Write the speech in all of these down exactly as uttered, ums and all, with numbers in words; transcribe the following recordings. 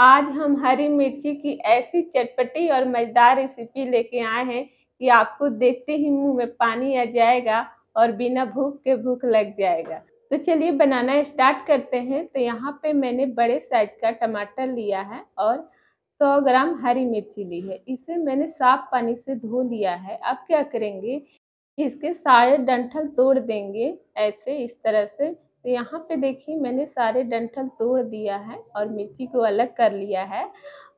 आज हम हरी मिर्ची की ऐसी चटपटी और मज़ेदार रेसिपी लेके आए हैं कि आपको देखते ही मुंह में पानी आ जाएगा और बिना भूख के भूख लग जाएगा। तो चलिए बनाना स्टार्ट करते हैं। तो यहाँ पे मैंने बड़े साइज का टमाटर लिया है और सौ ग्राम हरी मिर्ची ली है। इसे मैंने साफ पानी से धो लिया है। अब क्या करेंगे, इसके सारे डंठल तोड़ देंगे ऐसे, इस तरह से। तो यहाँ पे देखिए मैंने सारे डंठल तोड़ दिया है और मिर्ची को अलग कर लिया है।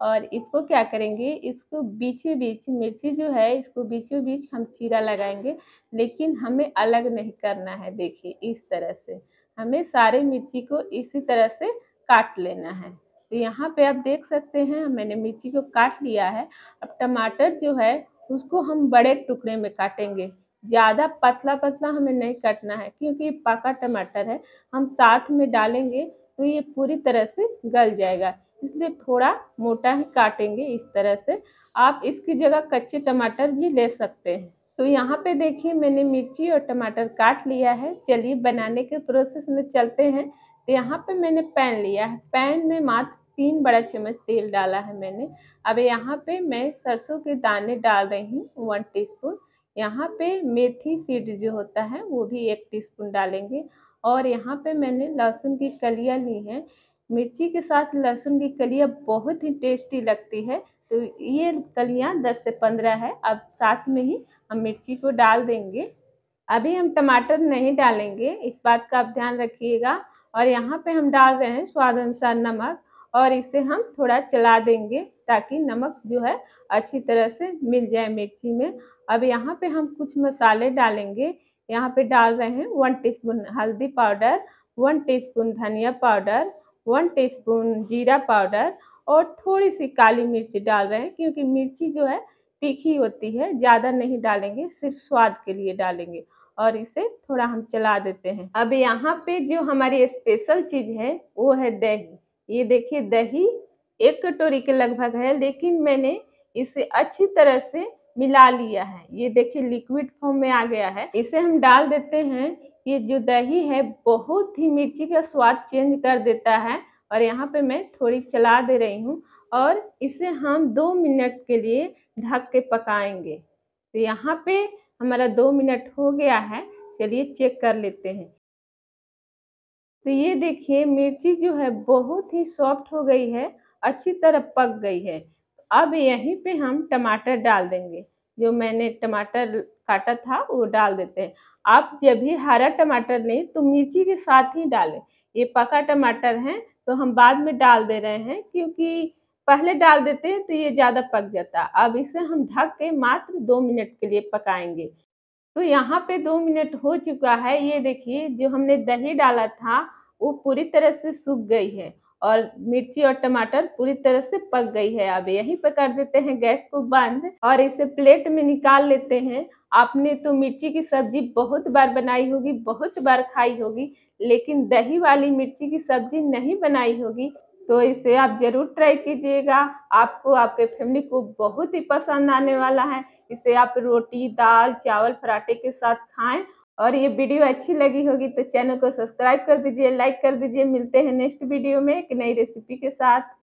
और इसको क्या करेंगे, इसको बीचे बीच मिर्ची जो है इसको बीचों बीच हम चीरा लगाएंगे, लेकिन हमें अलग नहीं करना है। देखिए इस तरह से हमें सारे मिर्ची को इसी तरह से काट लेना है। तो यहाँ पे आप देख सकते हैं मैंने मिर्ची को काट लिया है। अब टमाटर जो है उसको हम बड़े टुकड़े में काटेंगे, ज़्यादा पतला पतला हमें नहीं काटना है, क्योंकि ये पका टमाटर है। हम साथ में डालेंगे तो ये पूरी तरह से गल जाएगा, इसलिए थोड़ा मोटा ही काटेंगे इस तरह से। आप इसकी जगह कच्चे टमाटर भी ले सकते हैं। तो यहाँ पे देखिए मैंने मिर्ची और टमाटर काट लिया है। चलिए बनाने के प्रोसेस में चलते हैं। तो यहाँ पे मैंने पैन लिया है, पैन में मात्र तीन बड़ा चम्मच तेल डाला है मैंने। अब यहाँ पे मैं सरसों के दाने डाल रही हूँ वन टी स्पून। यहाँ पे मेथी सीड जो होता है वो भी एक टीस्पून डालेंगे। और यहाँ पे मैंने लहसुन की कलियाँ ली हैं। मिर्ची के साथ लहसुन की कलियाँ बहुत ही टेस्टी लगती है। तो ये कलियाँ दस से पंद्रह है। अब साथ में ही हम मिर्ची को डाल देंगे। अभी हम टमाटर नहीं डालेंगे, इस बात का आप ध्यान रखिएगा। और यहाँ पे हम डाल रहे हैं स्वाद अनुसार नमक, और इसे हम थोड़ा चला देंगे ताकि नमक जो है अच्छी तरह से मिल जाए मिर्ची में। अब यहाँ पे हम कुछ मसाले डालेंगे। यहाँ पे डाल रहे हैं वन टीस्पून हल्दी पाउडर, वन टीस्पून धनिया पाउडर, वन टीस्पून जीरा पाउडर, और थोड़ी सी काली मिर्ची डाल रहे हैं, क्योंकि मिर्ची जो है तीखी होती है। ज़्यादा नहीं डालेंगे, सिर्फ स्वाद के लिए डालेंगे। और इसे थोड़ा हम चला देते हैं। अब यहाँ पे जो हमारी स्पेशल चीज़ है वो है दही। ये देखिए दही एक कटोरी के लगभग है, लेकिन मैंने इसे अच्छी तरह से मिला लिया है। ये देखिए लिक्विड फॉर्म में आ गया है, इसे हम डाल देते हैं। ये जो दही है बहुत ही मिर्ची का स्वाद चेंज कर देता है। और यहाँ पे मैं थोड़ी चला दे रही हूँ, और इसे हम दो मिनट के लिए ढक के पकाएंगे। तो यहाँ पे हमारा दो मिनट हो गया है, चलिए चेक कर लेते हैं। तो ये देखिए मिर्ची जो है बहुत ही सॉफ्ट हो गई है, अच्छी तरह पक गई है। अब यहीं पे हम टमाटर डाल देंगे, जो मैंने टमाटर काटा था वो डाल देते हैं। आप जब भी हरा टमाटर लें तो मिर्ची के साथ ही डालें। ये पका टमाटर हैं तो हम बाद में डाल दे रहे हैं, क्योंकि पहले डाल देते हैं तो ये ज़्यादा पक जाता। अब इसे हम ढक के मात्र दो मिनट के लिए पकाएंगे। तो यहाँ पे दो मिनट हो चुका है। ये देखिए जो हमने दही डाला था वो पूरी तरह से सूख गई है, और मिर्ची और टमाटर पूरी तरह से पक गई है। अब यहीं पर कर देते हैं गैस को बंद, और इसे प्लेट में निकाल लेते हैं। आपने तो मिर्ची की सब्जी बहुत बार बनाई होगी, बहुत बार खाई होगी, लेकिन दही वाली मिर्ची की सब्जी नहीं बनाई होगी। तो इसे आप ज़रूर ट्राई कीजिएगा, आपको आपके फैमिली को बहुत ही पसंद आने वाला है। इसे आप रोटी, दाल, चावल, पराठे के साथ खाएँ। और ये वीडियो अच्छी लगी होगी तो चैनल को सब्सक्राइब कर दीजिए, लाइक कर दीजिए। मिलते हैं नेक्स्ट वीडियो में एक नई रेसिपी के साथ।